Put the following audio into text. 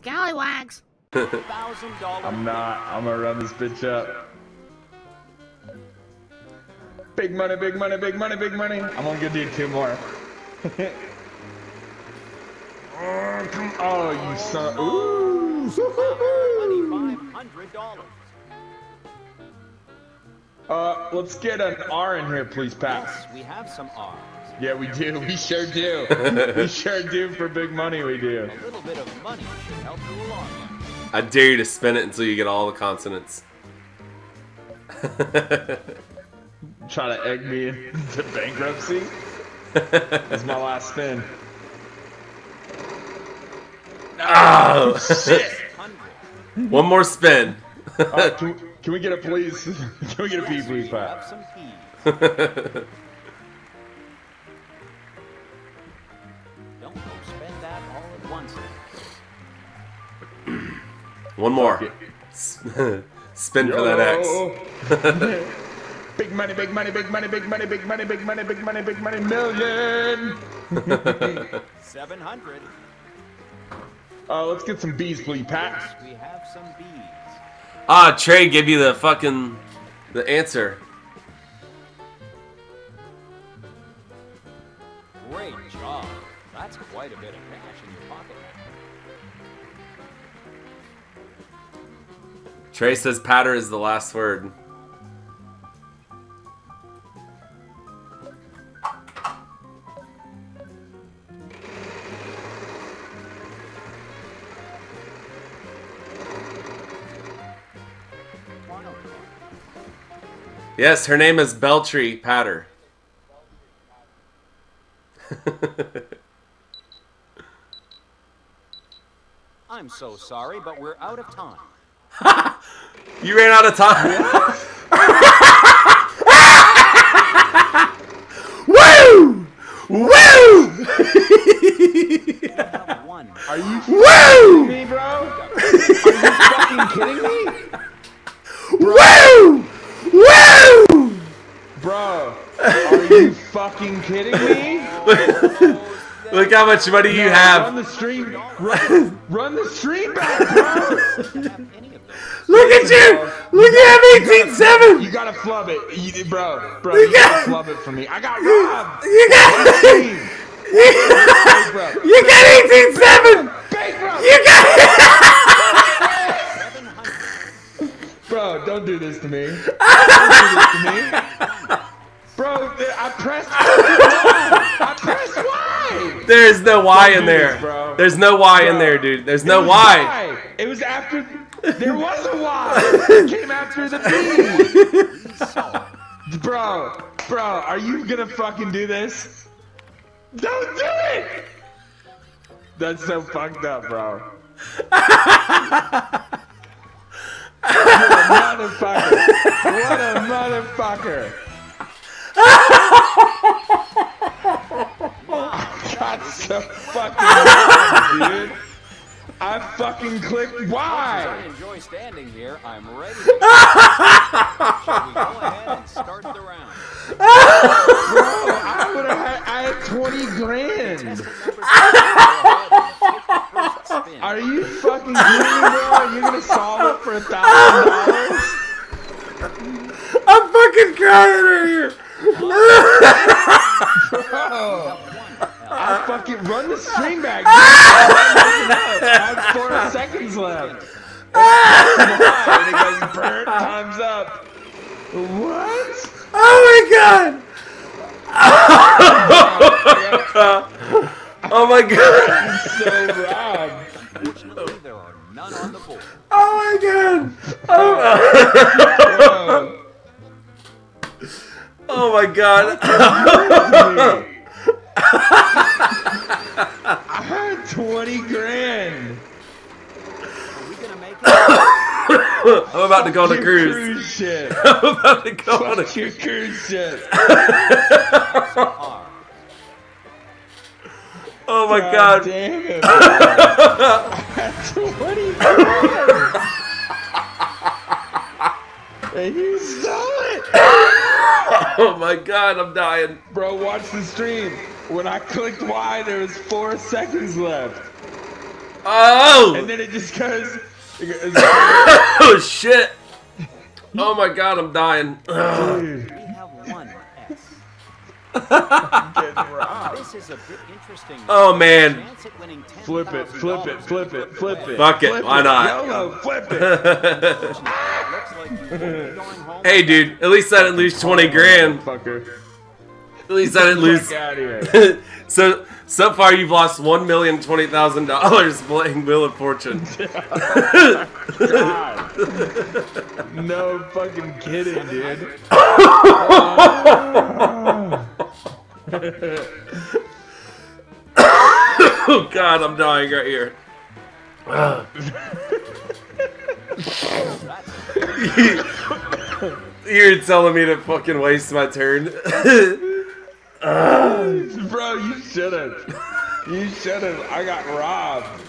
scallywags. I'm not. I'm gonna run this bitch up. Big money, big money, big money, big money. I'm gonna give you 2 more. Oh, you son. Ooh. Let's get an R in here, please, Pat. Yes, we have some R's. Yeah, we do. We sure do. We sure do. For big money, we do. A little bit of money should help you along. I dare you to spin it until you get all the consonants. Try to egg me into bankruptcy? That's my last spin. Oh, shit. 1 more spin. Can we get a please? Can we get a P, please, Pat? Don't go spend that all at once. 1 more. Spin for that X. Big money, big money, big money, big money, big money, big money, big money, big money, million. 700. Let's get some B's, please, Pat. Yes, we have some B's. Ah, Trey gave you the fucking answer. Great job. That's quite a bit of cash in your pocket now. Trey says patter is the last word. Yes, her name is Beltree Patter. I'm so sorry, but we're out of time. You ran out of time. Woo! Woo! Are you kidding me, bro? Are you fucking kidding me? Woo! Woo! Bro, are you fucking kidding me? Look how much money you have. Run the stream, run the stream back, bro. Look at you! Look at 18-7! You gotta flub it, bro. You gotta flub it for me. I got robbed. You got. You got 18-7. You got. Bro, don't do this to me. Don't do this to me. Bro, I pressed Y. I pressed Y. There's no Y in there. This, there's no Y in there, dude. There's no Y. It was after. There was a Y. It came after the B. Bro, are you gonna fucking do this? Don't do it. That's so fucked up, bro. What a motherfucker! What a motherfucker! I got so fucking wrong, dude. I fucking clicked. Why? I enjoy standing here. I'm ready. Shall we go ahead and start the round? Bro, I had 20 grand. Are you fucking kidding me, bro? Are you gonna solve it for $1,000? I'm fucking crying right here. Bro, I fucking run the stream back. I have 4 seconds left. And it goes burnt. Time's up. What? Oh my god. Oh my god. I'm so robbed. Fortunately, there are none on the board. Oh my god. Oh, oh my god. I had 20 grand. Are we gonna make it? I'm about to go on a cruise ship. I'm about to go on a cruise ship. Oh my god. Damn it. What are you doing? And you stole it. Oh my god, I'm dying. Bro, watch the stream. When I clicked Y, there was 4 seconds left. Oh! And then it just goes. It goes. Oh shit! Oh my god, I'm dying. Dude. We have one S. This is a bit interesting. Oh man! Flip it! Flip it! Flip it! Flip it! Fuck it! Why not? YOLO! Flip it! Hey, dude! At least I didn't lose 20 grand, fucker. At least I didn't lose. Out of here. So far you've lost $1,020,000 playing Wheel of Fortune. God. No fucking kidding, dude. Oh God, I'm dying right here. You're telling me to fucking waste my turn. Bro, you should've. You should've. I got robbed.